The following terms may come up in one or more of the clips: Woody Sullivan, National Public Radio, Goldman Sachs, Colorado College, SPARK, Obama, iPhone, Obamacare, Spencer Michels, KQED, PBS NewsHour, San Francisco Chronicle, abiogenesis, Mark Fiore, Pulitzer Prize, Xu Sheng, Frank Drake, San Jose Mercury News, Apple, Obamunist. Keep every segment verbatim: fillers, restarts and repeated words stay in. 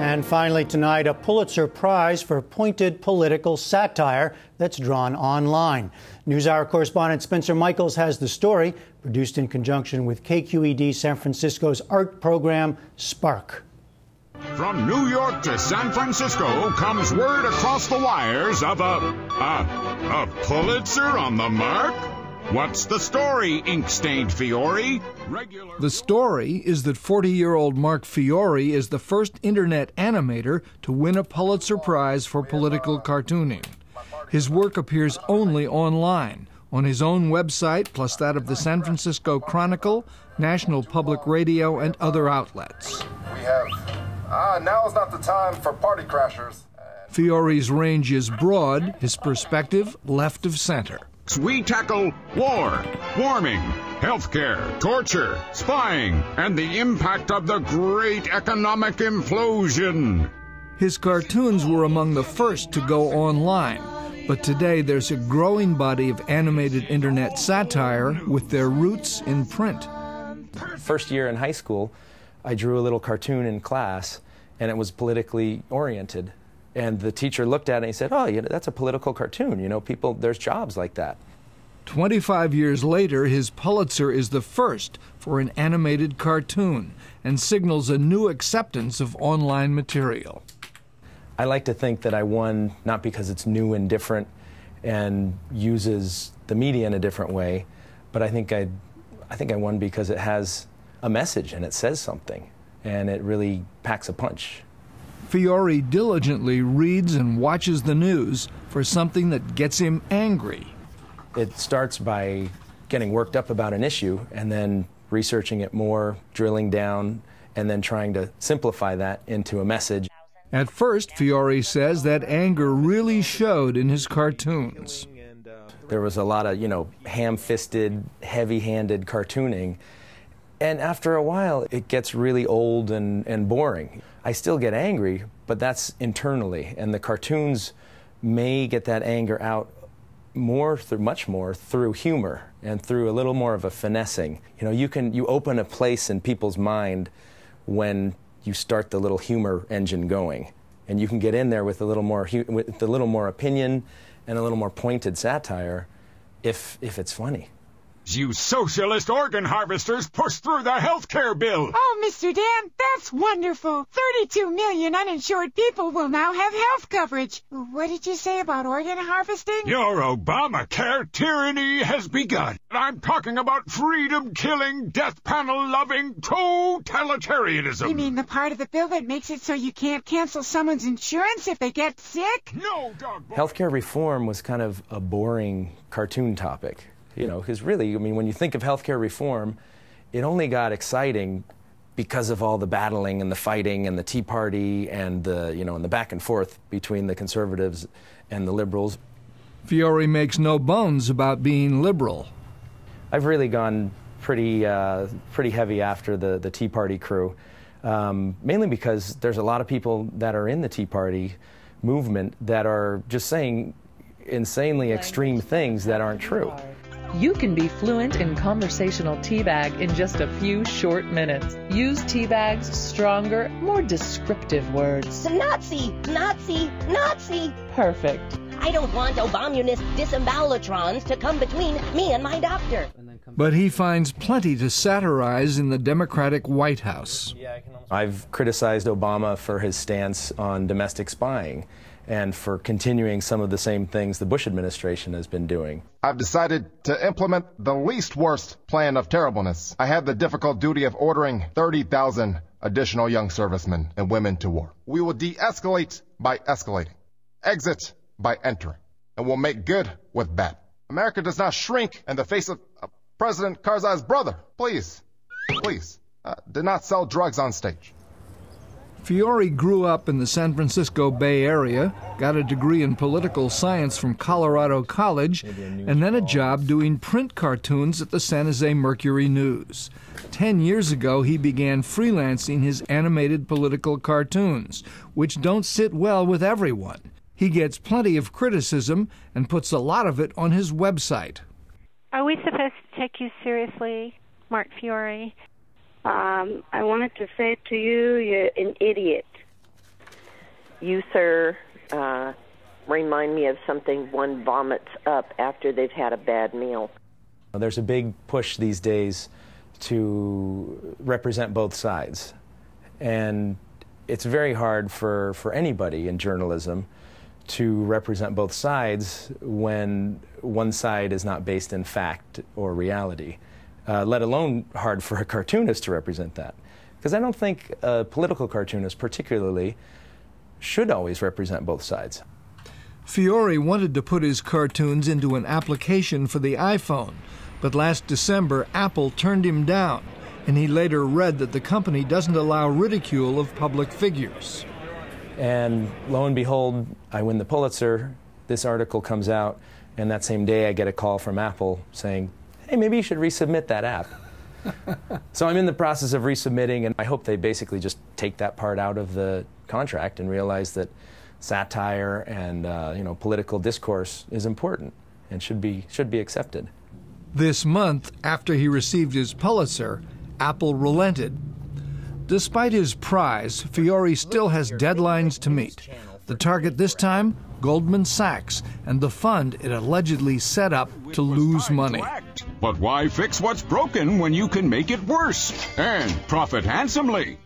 And finally tonight, a Pulitzer Prize for pointed political satire that's drawn online. NewsHour correspondent Spencer Michels has the story, produced in conjunction with K Q E D San Francisco's art program, SPARK. From New York to San Francisco comes word across the wires of a, a, a Pulitzer on the mark? What's the story, ink-stained Fiore? Regular... The story is that forty-year-old Mark Fiore is the first internet animator to win a Pulitzer Prize for political cartooning. His work appears only online, on his own website, plus that of the San Francisco Chronicle, National Public Radio, and other outlets. We have, ah, now is not the time for party crashers. Fiore's range is broad, his perspective left of center. We tackle war, warming, healthcare, torture, spying, and the impact of the great economic implosion. His cartoons were among the first to go online, but today there's a growing body of animated internet satire with their roots in print. First year in high school, I drew a little cartoon in class, and it was politically oriented. And the teacher looked at it and he said, oh, you know, that's a political cartoon. You know, people, there's jobs like that. twenty-five years later, his Pulitzer is the first for an animated cartoon and signals a new acceptance of online material. I like to think that I won not because it's new and different and uses the media in a different way, but I think I, I think I won because it has a message and it says something and it really packs a punch. Fiore diligently reads and watches the news for something that gets him angry. It starts by getting worked up about an issue and then researching it more, drilling down, and then trying to simplify that into a message. At first, Fiore says that anger really showed in his cartoons. There was a lot of, you know, ham-fisted, heavy-handed cartooning. And after a while, it gets really old and, and boring. I still get angry, but that's internally. And the cartoons may get that anger out more, through, much more, through humor and through a little more of a finessing. You know, you can, you open a place in people's mind when you start the little humor engine going. And you can get in there with a little more, with a little more opinion and a little more pointed satire if, if it's funny. You socialist organ harvesters pushed through the health care bill. Oh, Mister Dan, that's wonderful. thirty-two million uninsured people will now have health coverage. What did you say about organ harvesting? Your Obamacare tyranny has begun. I'm talking about freedom-killing, death panel-loving totalitarianism. You mean the part of the bill that makes it so you can't cancel someone's insurance if they get sick? No, dog boy. Healthcare reform was kind of a boring cartoon topic. You know, because really, I mean, when you think of healthcare reform, it only got exciting because of all the battling and the fighting and the Tea Party and the, you know, and the back and forth between the conservatives and the liberals. Fiore makes no bones about being liberal. I've really gone pretty, uh, pretty heavy after the, the Tea Party crew, um, mainly because there's a lot of people that are in the Tea Party movement that are just saying insanely extreme things that aren't true. You can be fluent in conversational teabag in just a few short minutes. Use teabag's stronger, more descriptive words. Nazi! Nazi! Nazi! Perfect. I don't want Obamunist disembowelatrons to come between me and my doctor. But he finds plenty to satirize in the Democratic White House. I've criticized Obama for his stance on domestic spying and for continuing some of the same things the Bush administration has been doing. I've decided to implement the least worst plan of terribleness. I have the difficult duty of ordering thirty thousand additional young servicemen and women to war. We will de-escalate by escalating, exit by entering, and we'll make good with bad. America does not shrink in the face of uh, President Karzai's brother. Please, please, uh, do not sell drugs on stage. Fiore grew up in the San Francisco Bay Area, got a degree in political science from Colorado College, and then a job doing print cartoons at the San Jose Mercury News. Ten years ago, he began freelancing his animated political cartoons, which don't sit well with everyone. He gets plenty of criticism and puts a lot of it on his website. Are we supposed to take you seriously, Mark Fiore? Um, I wanted to say to you, you're an idiot. you, sir, uh, remind me of something one vomits up after they've had a bad meal. There's a big push these days to represent both sides. And it's very hard for, for anybody in journalism to represent both sides when one side is not based in fact or reality, uh, let alone hard for a cartoonist to represent that. Because I don't think a political cartoonist particularly should always represent both sides. Fiore wanted to put his cartoons into an application for the iPhone, but last December, Apple turned him down, and he later read that the company doesn't allow ridicule of public figures. And lo and behold, I win the Pulitzer. This article comes out, and that same day I get a call from Apple saying, hey, maybe you should resubmit that app. So I'm in the process of resubmitting, and I hope they basically just take that part out of the contract and realize that satire and uh, you know, political discourse is important and should be, should be accepted. This month, after he received his Pulitzer, Apple relented. Despite his prize, Fiore still has deadlines to meet. The target this time, Goldman Sachs, and the fund it allegedly set up to lose money. But why fix what's broken when you can make it worse and profit handsomely?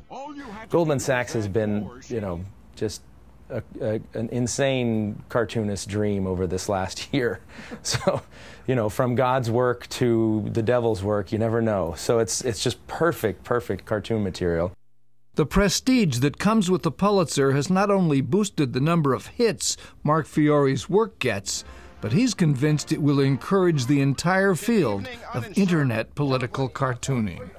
Goldman Sachs has been, you know, just a, a, an insane cartoonist dream over this last year. So, you know, from God's work to the devil's work, you never know. So it's, it's just perfect, perfect cartoon material. The prestige that comes with the Pulitzer has not only boosted the number of hits Mark Fiore's work gets, but he's convinced it will encourage the entire field of internet political cartooning.